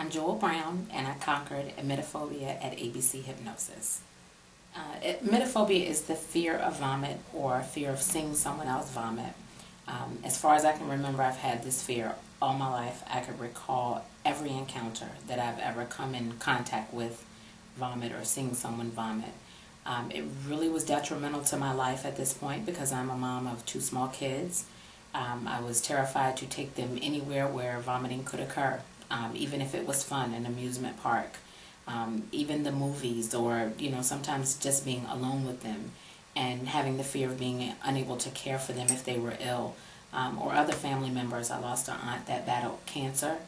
I'm Jewell Brown, and I conquered emetophobia at ABC Hypnosis. Emetophobia is the fear of vomit or fear of seeing someone else vomit. As far as I can remember, I've had this fear all my life. I could recall every encounter that I've ever come in contact with vomit or seeing someone vomit. It really was detrimental to my life at this point because I'm a mom of two small kids. I was terrified to take them anywhere where vomiting could occur. Even if it was fun, an amusement park, even the movies, or sometimes just being alone with them and having the fear of being unable to care for them if they were ill, or other family members. I lost an aunt that battled cancer.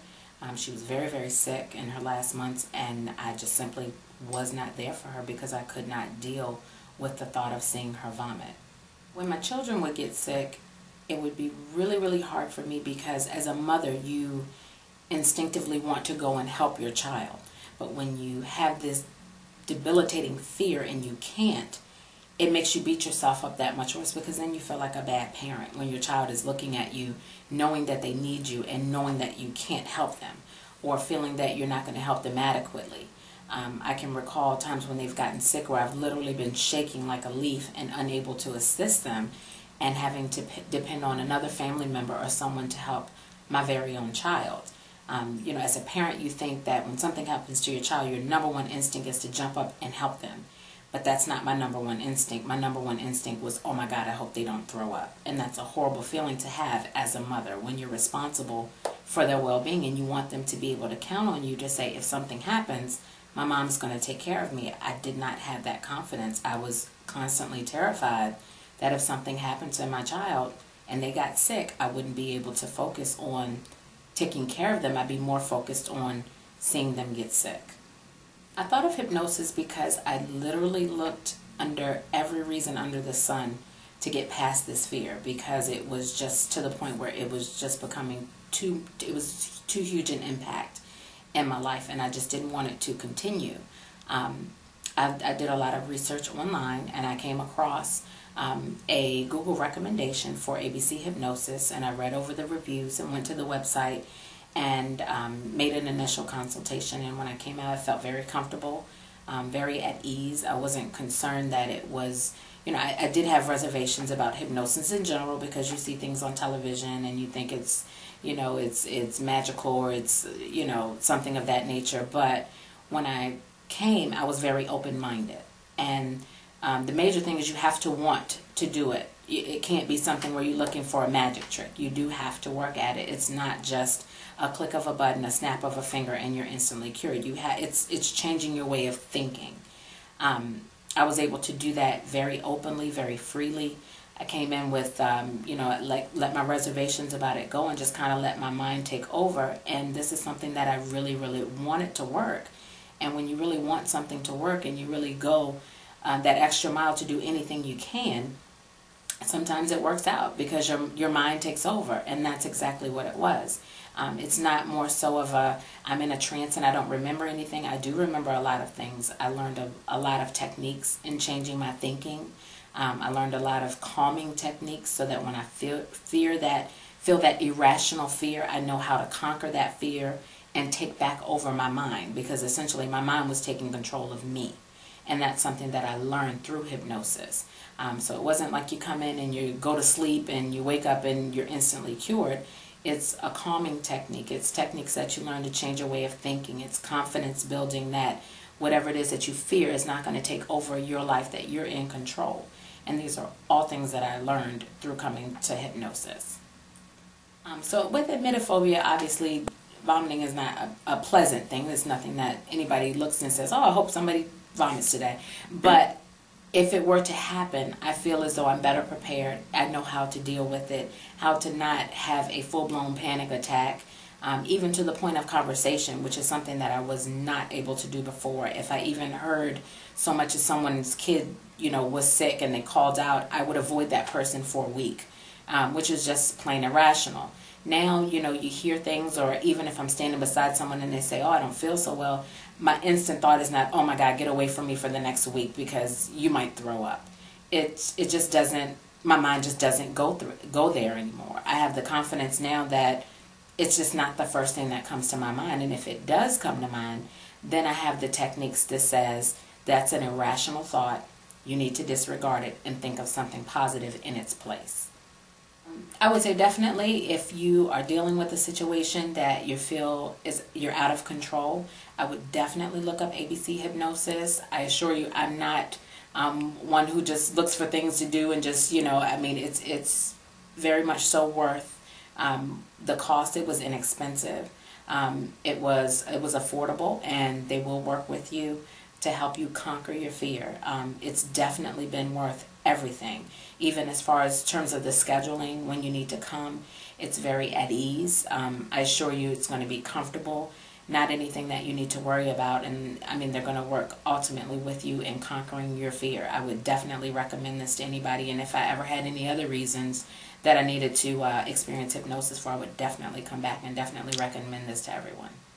She was very, very sick in her last months, and I just simply was not there for her because I could not deal with the thought of seeing her vomit. When my children would get sick, it would be really, really hard for me because as a mother, you instinctively want to go and help your child. But when you have this debilitating fear and you can't, it makes you beat yourself up that much worse because then you feel like a bad parent when your child is looking at you knowing that they need you and knowing that you can't help them or feeling that you're not going to help them adequately. I can recall times when they've gotten sick where I've literally been shaking like a leaf and unable to assist them and having to depend on another family member or someone to help my very own child. As a parent, you think that when something happens to your child, your number one instinct is to jump up and help them. But that's not my number one instinct. My number one instinct was, oh my God, I hope they don't throw up. And that's a horrible feeling to have as a mother when you're responsible for their well-being and you want them to be able to count on you to say, if something happens, my mom's going to take care of me. I did not have that confidence. I was constantly terrified that if something happened to my child and they got sick, I wouldn't be able to focus on taking care of them. I'd be more focused on seeing them get sick. I thought of hypnosis because I literally looked under every reason under the sun to get past this fear because it was just to the point where it was just becoming too huge an impact in my life, and I just didn't want it to continue. I did a lot of research online, and I came across a Google recommendation for ABC Hypnosis, and I read over the reviews and went to the website and made an initial consultation. And when I came out, I felt very comfortable, very at ease. I wasn't concerned that it was, I did have reservations about hypnosis in general because you see things on television and you think it's, it's magical or it's, something of that nature. But when I came, I was very open-minded, and the major thing is you have to want to do it. It can't be something where you're looking for a magic trick. You do have to work at it. It's not just a click of a button, a snap of a finger, and you're instantly cured. It's changing your way of thinking. I was able to do that very openly, very freely. I came in with let my reservations about it go and just kind of let my mind take over. And this is something that I really, really wanted to work. And when you really want something to work and you really go that extra mile to do anything you can, sometimes it works out because your mind takes over, and that's exactly what it was. It's not more so of a, I'm in a trance and I don't remember anything. I do remember a lot of things. I learned a lot of techniques in changing my thinking. I learned a lot of calming techniques so that when I feel that irrational fear, I know how to conquer that fear and take back over my mind, because essentially my mind was taking control of me. And that's something that I learned through hypnosis. So it wasn't like you come in and you go to sleep and you wake up and you're instantly cured. It's a calming technique. It's techniques that you learn to change your way of thinking. It's confidence building that whatever it is that you fear is not going to take over your life, that you're in control. And these are all things that I learned through coming to hypnosis. So with emetophobia, obviously, vomiting is not a pleasant thing. It's nothing that anybody looks and says, oh, I hope somebody vomits today. But if it were to happen, I feel as though I'm better prepared. I know how to deal with it, how to not have a full-blown panic attack, even to the point of conversation, which is something that I was not able to do before. If I even heard so much as someone's kid, was sick and they called out, I would avoid that person for a week, which is just plain irrational. Now, you hear things, or even if I'm standing beside someone and they say, oh, I don't feel so well, my instant thought is not, oh my God, get away from me for the next week because you might throw up. It just doesn't, my mind just doesn't go there anymore. I have the confidence now that It's just not the first thing that comes to my mind. And if it does come to mind, then I have the techniques that says that's an irrational thought. You need to disregard it and think of something positive in its place. I would say definitely if you are dealing with a situation that you feel is you're out of control, I would definitely look up ABC Hypnosis. I assure you I'm not one who just looks for things to do and just, you know, I mean, it's very much so worth the cost. It was inexpensive. It was affordable, and they will work with you to help you conquer your fear. It's definitely been worth everything, even as far as terms of the scheduling, when you need to come. It's very at ease. I assure you it's going to be comfortable, not anything that you need to worry about. And I mean, they're going to work ultimately with you in conquering your fear. I would definitely recommend this to anybody. And if I ever had any other reasons that I needed to experience hypnosis for, I would definitely come back and definitely recommend this to everyone.